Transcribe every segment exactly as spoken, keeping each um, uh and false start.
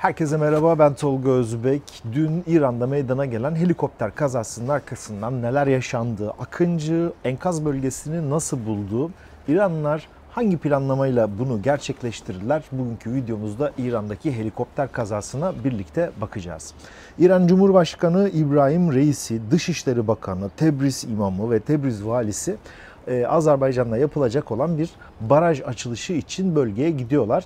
Herkese merhaba, ben Tolga Özbek. Dün İran'da meydana gelen helikopter kazasının arkasından neler yaşandı, Akıncı enkaz bölgesini nasıl buldu, İranlılar hangi planlamayla bunu gerçekleştirdiler? Bugünkü videomuzda İran'daki helikopter kazasına birlikte bakacağız. İran Cumhurbaşkanı İbrahim Reisi, Dışişleri Bakanı, Tebriz İmamı ve Tebriz Valisi Azerbaycan'da yapılacak olan bir baraj açılışı için bölgeye gidiyorlar.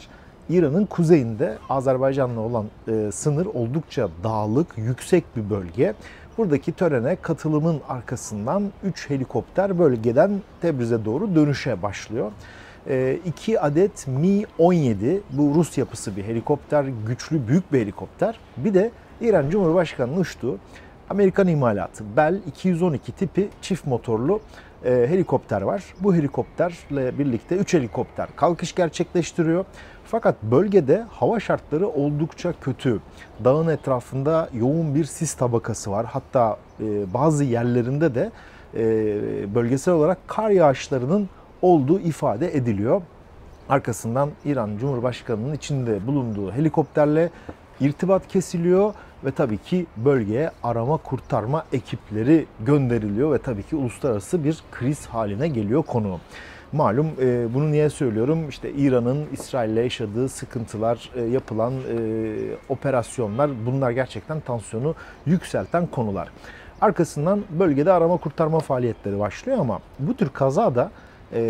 İran'ın kuzeyinde Azerbaycan'la olan e, sınır oldukça dağlık, yüksek bir bölge. Buradaki törene katılımın arkasından üç helikopter bölgeden Tebriz'e doğru dönüşe başlıyor. iki adet Mi on yedi, bu Rus yapısı bir helikopter, güçlü büyük bir helikopter. Bir de İran Cumhurbaşkanı'nın uçtuğu Amerikan imalatı Bell iki yüz on iki tipi çift motorlu e, helikopter var. Bu helikopterle birlikte üç helikopter kalkış gerçekleştiriyor. Fakat bölgede hava şartları oldukça kötü. Dağın etrafında yoğun bir sis tabakası var. Hatta e, bazı yerlerinde de e, bölgesel olarak kar yağışlarının olduğu ifade ediliyor. Arkasından İran Cumhurbaşkanı'nın içinde bulunduğu helikopterle irtibat kesiliyor ve tabii ki bölgeye arama kurtarma ekipleri gönderiliyor ve tabii ki uluslararası bir kriz haline geliyor konu. Malum e, bunu niye söylüyorum? İşte İran'ın İsrail'le yaşadığı sıkıntılar, e, yapılan e, operasyonlar, bunlar gerçekten tansiyonu yükselten konular. Arkasından bölgede arama kurtarma faaliyetleri başlıyor ama bu tür kazada e,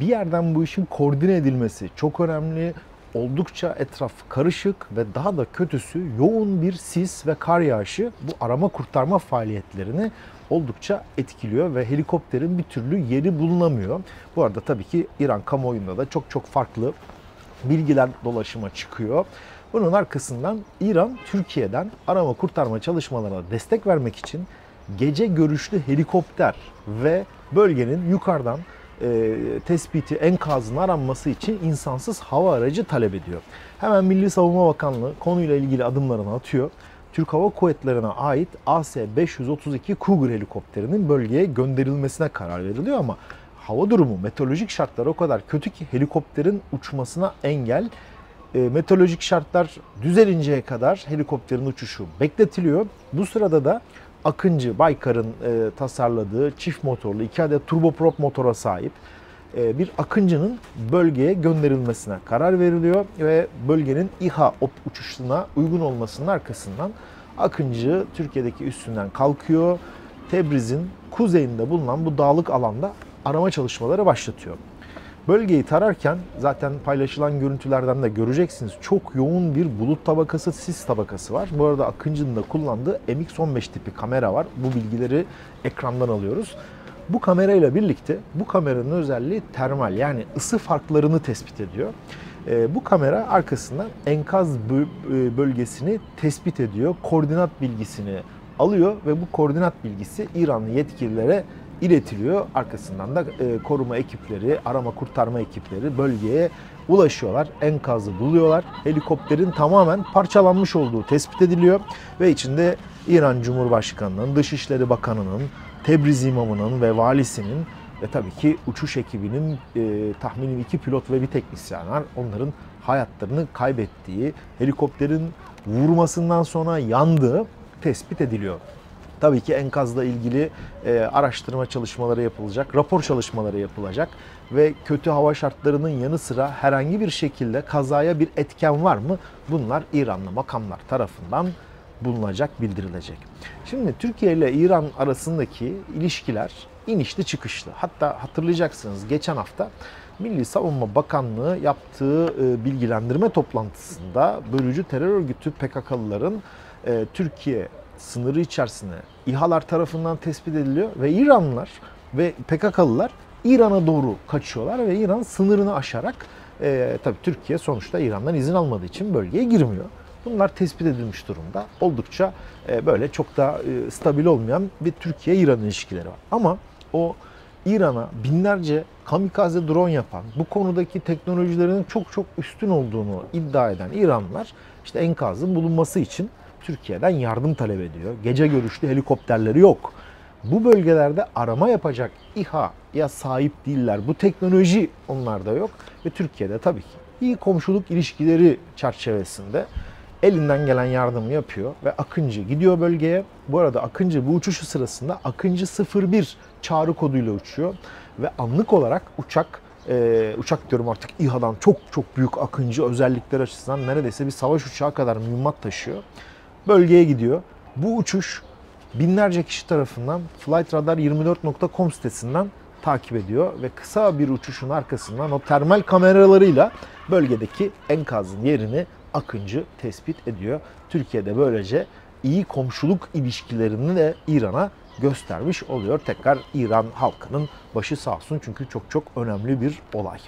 bir yerden bu işin koordine edilmesi çok önemli. Oldukça etraf karışık ve daha da kötüsü yoğun bir sis ve kar yağışı bu arama kurtarma faaliyetlerini oldukça etkiliyor ve helikopterin bir türlü yeri bulunamıyor. Bu arada tabii ki İran kamuoyunda da çok çok farklı bilgiler dolaşıma çıkıyor. Bunun arkasından İran, Türkiye'den arama kurtarma çalışmalarına destek vermek için gece görüşlü helikopter ve bölgenin yukarıdan E, tespiti, enkazın aranması için insansız hava aracı talep ediyor. Hemen Milli Savunma Bakanlığı konuyla ilgili adımlarını atıyor. Türk Hava Kuvvetleri'ne ait A S beş yüz otuz iki Cougar helikopterinin bölgeye gönderilmesine karar veriliyor ama hava durumu, meteorolojik şartlar o kadar kötü ki helikopterin uçmasına engel. E, meteorolojik şartlar düzelinceye kadar helikopterin uçuşu bekletiliyor. Bu sırada da Akıncı, Baykar'ın e, tasarladığı çift motorlu iki adet turboprop motora sahip e, bir Akıncı'nın bölgeye gönderilmesine karar veriliyor ve bölgenin İHA op uçuşuna uygun olmasının arkasından Akıncı Türkiye'deki üstünden kalkıyor. Tebriz'in kuzeyinde bulunan bu dağlık alanda arama çalışmaları başlatıyor. Bölgeyi tararken zaten paylaşılan görüntülerden de göreceksiniz, çok yoğun bir bulut tabakası, sis tabakası var. Bu arada Akıncı'nın da kullandığı M X on beş tipi kamera var. Bu bilgileri ekrandan alıyoruz. Bu kamerayla birlikte bu kameranın özelliği termal, yani ısı farklarını tespit ediyor. E, bu kamera arkasından enkaz bölgesini tespit ediyor. Koordinat bilgisini alıyor ve bu koordinat bilgisi İranlı yetkililere iletiliyor. Arkasından da e, koruma ekipleri, arama kurtarma ekipleri bölgeye ulaşıyorlar. Enkazı buluyorlar. Helikopterin tamamen parçalanmış olduğu tespit ediliyor. Ve içinde İran Cumhurbaşkanı'nın, Dışişleri Bakanı'nın, Tebriz İmamı'nın ve Valisi'nin ve tabii ki uçuş ekibinin e, tahmini iki pilot ve bir teknisyenler, onların hayatlarını kaybettiği, helikopterin vurmasından sonra yandığı tespit ediliyor. Tabii ki enkazla ilgili e, araştırma çalışmaları yapılacak, rapor çalışmaları yapılacak ve kötü hava şartlarının yanı sıra herhangi bir şekilde kazaya bir etken var mı? Bunlar İranlı makamlar tarafından bulunacak, bildirilecek. Şimdi Türkiye ile İran arasındaki ilişkiler inişli çıkışlı. Hatta hatırlayacaksınız, geçen hafta Milli Savunma Bakanlığı yaptığı e, bilgilendirme toplantısında bölücü terör örgütü P K K'lıların e, Türkiye sınırı içerisinde İHA'lar tarafından tespit ediliyor ve İranlılar ve P K K'lılar İran'a doğru kaçıyorlar ve İran sınırını aşarak, e, tabii Türkiye sonuçta İran'dan izin almadığı için bölgeye girmiyor. Bunlar tespit edilmiş durumda. Oldukça e, böyle çok da e, stabil olmayan bir Türkiye-İran ilişkileri var. Ama o İran'a binlerce kamikaze drone yapan, bu konudaki teknolojilerin çok çok üstün olduğunu iddia eden İranlılar işte enkazın bulunması için Türkiye'den yardım talep ediyor. Gece görüşlü helikopterleri yok. Bu bölgelerde arama yapacak İHA'ya sahip değiller. Bu teknoloji onlarda yok. Ve Türkiye'de tabii ki iyi komşuluk ilişkileri çerçevesinde elinden gelen yardımı yapıyor ve Akıncı gidiyor bölgeye. Bu arada Akıncı bu uçuşu sırasında Akıncı sıfır bir çağrı koduyla uçuyor ve anlık olarak uçak, e, uçak diyorum artık, İHA'dan çok çok büyük Akıncı özellikleri açısından neredeyse bir savaş uçağı kadar mühimmat taşıyor. Bölgeye gidiyor. Bu uçuş binlerce kişi tarafından flight radar yirmi dört nokta com sitesinden takip ediyor ve kısa bir uçuşun arkasından o termal kameralarıyla bölgedeki enkazın yerini Akıncı tespit ediyor. Türkiye'de böylece iyi komşuluk ilişkilerini de İran'a göstermiş oluyor. Tekrar İran halkının başı sağ olsun, çünkü çok çok önemli bir olay.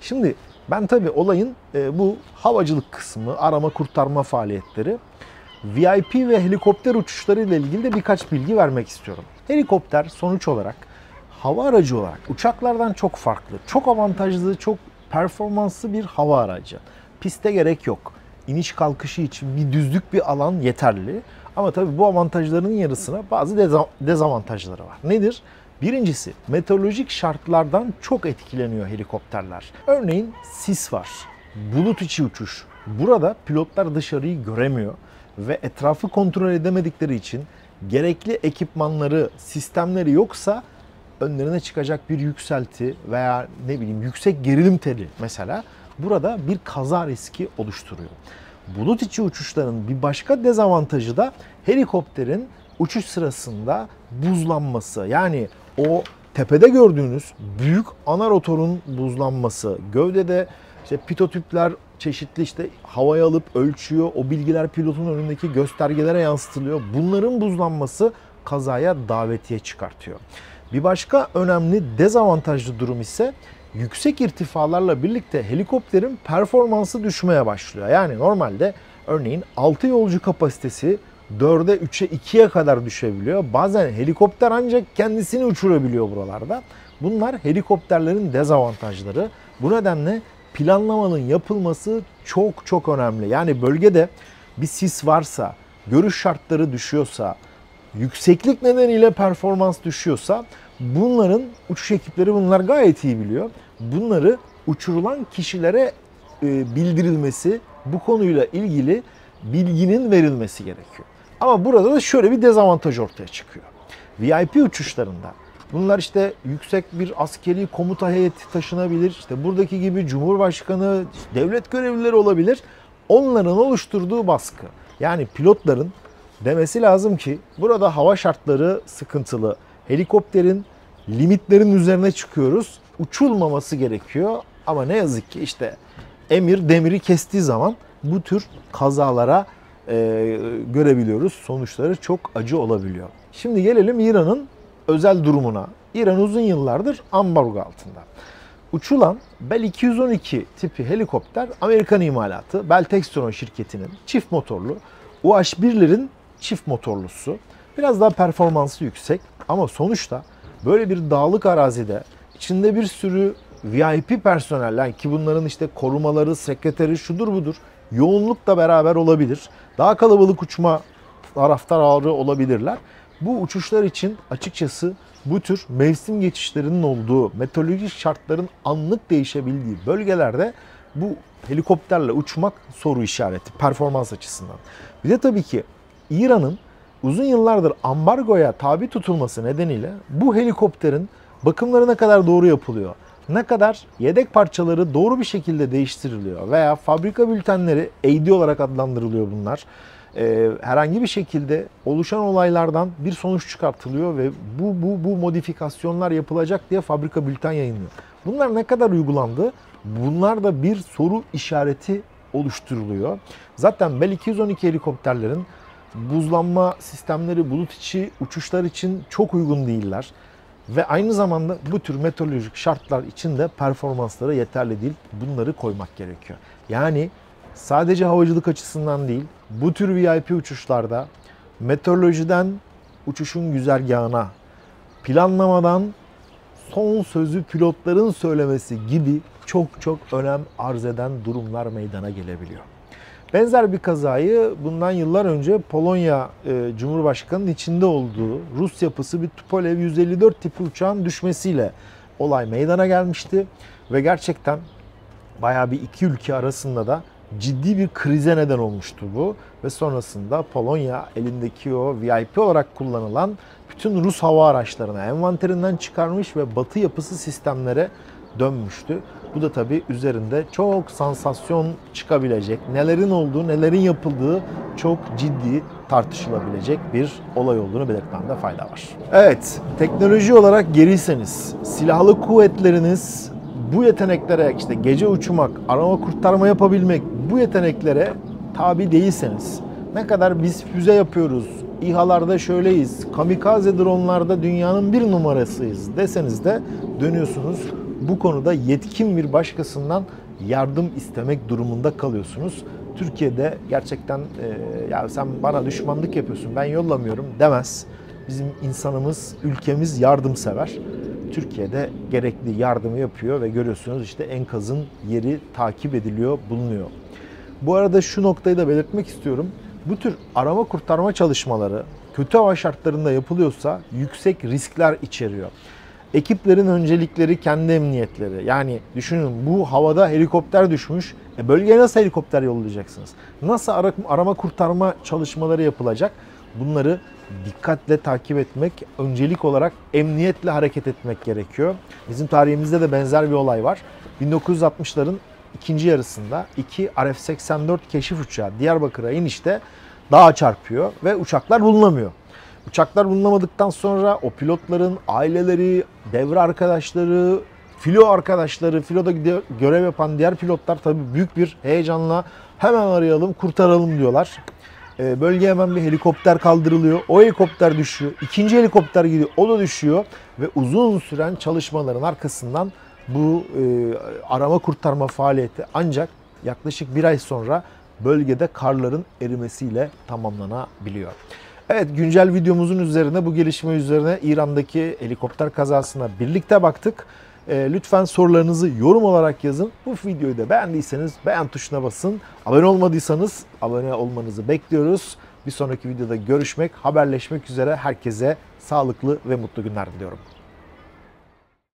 Şimdi ben tabii olayın e, bu havacılık kısmı, arama kurtarma faaliyetleri, V I P ve helikopter uçuşları ile ilgili de birkaç bilgi vermek istiyorum. Helikopter sonuç olarak hava aracı olarak uçaklardan çok farklı, çok avantajlı, çok performanslı bir hava aracı. Piste gerek yok. İniş kalkışı için bir düzlük bir alan yeterli. Ama tabii bu avantajların yarısına bazı dezavantajları var. Nedir? Birincisi, meteorolojik şartlardan çok etkileniyor helikopterler. Örneğin sis var, bulut içi uçuş. Burada pilotlar dışarıyı göremiyor ve etrafı kontrol edemedikleri için gerekli ekipmanları, sistemleri yoksa önlerine çıkacak bir yükselti veya ne bileyim yüksek gerilim teli mesela burada bir kaza riski oluşturuyor. Bulut içi uçuşların bir başka dezavantajı da helikopterin uçuş sırasında buzlanması. Yani o tepede gördüğünüz büyük ana rotorun buzlanması, gövdede işte pitotüpler çeşitli işte havaya alıp ölçüyor, o bilgiler pilotun önündeki göstergelere yansıtılıyor. Bunların buzlanması kazaya davetiye çıkartıyor. Bir başka önemli dezavantajlı durum ise yüksek irtifalarla birlikte helikopterin performansı düşmeye başlıyor. Yani normalde örneğin altı yolcu kapasitesi dörde, üçe, ikiye kadar düşebiliyor. Bazen helikopter ancak kendisini uçurabiliyor buralarda. Bunlar helikopterlerin dezavantajları. Bu nedenle planlamanın yapılması çok çok önemli. Yani bölgede bir sis varsa, görüş şartları düşüyorsa, yükseklik nedeniyle performans düşüyorsa bunların uçuş ekipleri bunlar gayet iyi biliyor. Bunları uçurulan kişilere bildirilmesi, bu konuyla ilgili bilginin verilmesi gerekiyor. Ama burada da şöyle bir dezavantaj ortaya çıkıyor. V I P uçuşlarında bunlar işte yüksek bir askeri komuta heyeti taşınabilir. İşte buradaki gibi Cumhurbaşkanı, devlet görevlileri olabilir. Onların oluşturduğu baskı. Yani pilotların demesi lazım ki burada hava şartları sıkıntılı. Helikopterin limitlerin üzerine çıkıyoruz. Uçulmaması gerekiyor. Ama ne yazık ki işte emir demiri kestiği zaman bu tür kazalara e, görebiliyoruz. Sonuçları çok acı olabiliyor. Şimdi gelelim İran'ın özel durumuna. İran uzun yıllardır ambargo altında. Uçulan Bell iki yüz on iki tipi helikopter Amerikan imalatı. Bell Textron şirketinin çift motorlu. U H birlerin çift motorlusu. Biraz daha performansı yüksek ama sonuçta böyle bir dağlık arazide içinde bir sürü V I P personel, yani ki bunların işte korumaları, sekreteri, şudur budur, yoğunlukla beraber olabilir. Daha kalabalık uçma taraftarı olabilirler. Bu uçuşlar için açıkçası bu tür mevsim geçişlerinin olduğu, meteorolojik şartların anlık değişebildiği bölgelerde bu helikopterle uçmak soru işareti performans açısından. Bir de tabii ki İran'ın uzun yıllardır ambargoya tabi tutulması nedeniyle bu helikopterin bakımları ne kadar doğru yapılıyor, ne kadar yedek parçaları doğru bir şekilde değiştiriliyor veya fabrika bültenleri, A D olarak adlandırılıyor bunlar. Ee, herhangi bir şekilde oluşan olaylardan bir sonuç çıkartılıyor ve bu, bu, bu modifikasyonlar yapılacak diye fabrika bülten yayınlıyor. Bunlar ne kadar uygulandı? Bunlar da bir soru işareti oluşturuluyor. Zaten Bell iki yüz on iki helikopterlerin buzlanma sistemleri bulut içi uçuşlar için çok uygun değiller. Ve aynı zamanda bu tür meteorolojik şartlar için de performansları yeterli değil. Bunları koymak gerekiyor. Yani sadece havacılık açısından değil, bu tür V I P uçuşlarda meteorolojiden uçuşun güzergahına, planlamadan son sözü pilotların söylemesi gibi çok çok önem arz eden durumlar meydana gelebiliyor. Benzer bir kazayı bundan yıllar önce Polonya e, Cumhurbaşkanı'nın içinde olduğu Rus yapısı bir Tupolev yüz elli dört tipi uçağın düşmesiyle olay meydana gelmişti. Ve gerçekten bayağı bir iki ülke arasında da ciddi bir krize neden olmuştu bu. Ve sonrasında Polonya elindeki o V I P olarak kullanılan bütün Rus hava araçlarını envanterinden çıkarmış ve batı yapısı sistemlere dönmüştü. Bu da tabii üzerinde çok sansasyon çıkabilecek, nelerin olduğu, nelerin yapıldığı çok ciddi tartışılabilecek bir olay olduğunu belirtmemde fayda var. Evet, teknoloji olarak geriyseniz, silahlı kuvvetleriniz bu yeteneklere, işte gece uçmak, arama kurtarma yapabilmek, bu yeteneklere tabi değilseniz, ne kadar biz füze yapıyoruz, İHA'larda şöyleyiz, kamikaze dronlarda dünyanın bir numarasıyız deseniz de dönüyorsunuz, bu konuda yetkin bir başkasından yardım istemek durumunda kalıyorsunuz. Türkiye'de gerçekten e, ya sen bana düşmanlık yapıyorsun, ben yollamıyorum demez. Bizim insanımız, ülkemiz yardımsever. Türkiye'de gerekli yardımı yapıyor ve görüyorsunuz işte enkazın yeri takip ediliyor, bulunuyor. Bu arada şu noktayı da belirtmek istiyorum. Bu tür arama kurtarma çalışmaları kötü hava şartlarında yapılıyorsa yüksek riskler içeriyor. Ekiplerin öncelikleri kendi emniyetleri. Yani düşünün, bu havada helikopter düşmüş. E bölgeye nasıl helikopter yollayacaksınız? Nasıl ara, arama kurtarma çalışmaları yapılacak? Bunları dikkatle takip etmek, öncelik olarak emniyetle hareket etmek gerekiyor. Bizim tarihimizde de benzer bir olay var. bin dokuz yüz altmışların ikinci yarısında iki R F seksen dört keşif uçağı Diyarbakır'a inişte dağa çarpıyor ve uçaklar bulunamıyor. Uçaklar bulunamadıktan sonra o pilotların aileleri, devre arkadaşları, filo arkadaşları, filoda görev yapan diğer pilotlar tabii büyük bir heyecanla hemen arayalım, kurtaralım diyorlar. Ee, bölgeye hemen bir helikopter kaldırılıyor. O helikopter düşüyor. İkinci helikopter gidiyor. O da düşüyor. Ve uzun süren çalışmaların arkasından bu e, arama kurtarma faaliyeti ancak yaklaşık bir ay sonra bölgede karların erimesiyle tamamlanabiliyor. Evet, güncel videomuzun üzerine, bu gelişme üzerine İran'daki helikopter kazasına birlikte baktık. E, lütfen sorularınızı yorum olarak yazın. Bu videoyu da beğendiyseniz beğen tuşuna basın. Abone olmadıysanız abone olmanızı bekliyoruz. Bir sonraki videoda görüşmek, haberleşmek üzere herkese sağlıklı ve mutlu günler diliyorum.